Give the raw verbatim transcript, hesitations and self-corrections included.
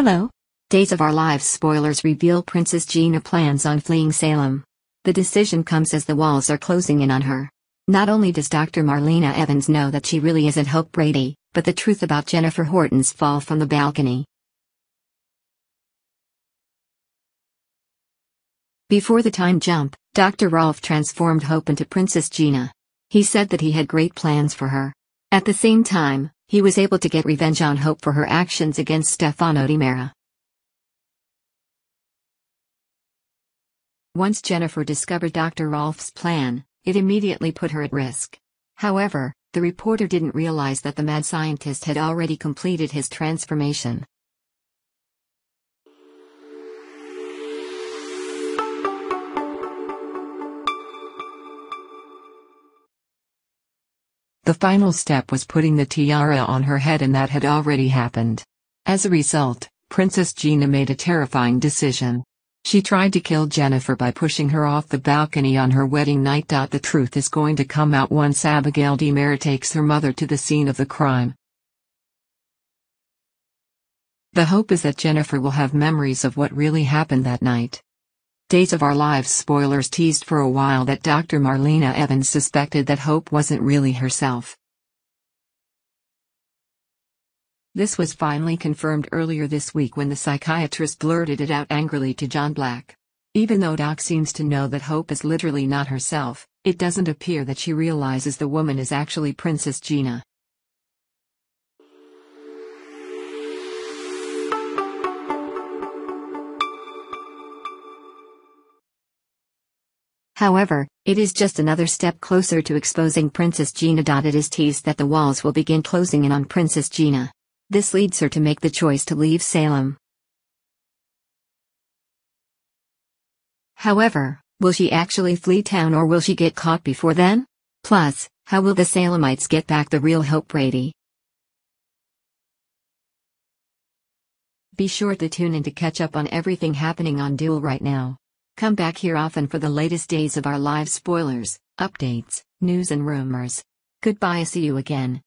Hello. Days of Our Lives spoilers reveal Princess Gina plans on fleeing Salem. The decision comes as the walls are closing in on her. Not only does Doctor Marlena Evans know that she really isn't Hope Brady, but the truth about Jennifer Horton's fall from the balcony. Before the time jump, Doctor Rolf transformed Hope into Princess Gina. He said that he had great plans for her. At the same time, he was able to get revenge on Hope for her actions against Stefano DiMera. Once Jennifer discovered Doctor Rolf's plan, it immediately put her at risk. However, the reporter didn't realize that the mad scientist had already completed his transformation. The final step was putting the tiara on her head, and that had already happened. As a result, Princess Gina made a terrifying decision. She tried to kill Jennifer by pushing her off the balcony on her wedding night. The truth is going to come out once Abigail DiMera takes her mother to the scene of the crime. The hope is that Jennifer will have memories of what really happened that night. Days of Our Lives spoilers teased for a while that Doctor Marlena Evans suspected that Hope wasn't really herself. This was finally confirmed earlier this week when the psychiatrist blurted it out angrily to John Black. Even though Doc seems to know that Hope is literally not herself, it doesn't appear that she realizes the woman is actually Princess Gina. However, it is just another step closer to exposing Princess Gina. It is teased that the walls will begin closing in on Princess Gina. This leads her to make the choice to leave Salem. However, will she actually flee town, or will she get caught before then? Plus, how will the Salemites get back the real Hope Brady? Be sure to tune in to catch up on everything happening on Duel right now. Come back here often for the latest Days of Our Lives spoilers, updates, news and rumors. Goodbye, see you again.